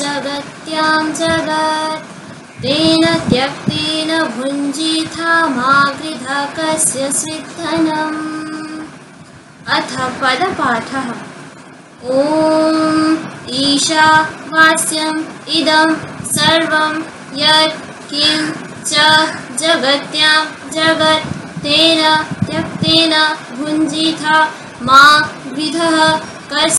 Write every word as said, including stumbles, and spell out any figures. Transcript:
जगत्यां जगत् तेन त्यक्तेन भुञ्जीथा मागृधकस्य स्विद्धनम्। अथ पदपाठः। ॐ ईशा वास्यम् इदं सर्वं यत् किं च जगत्यां जगत् तेन त्यक्तेन भुञ्जीथा मागृधकस्य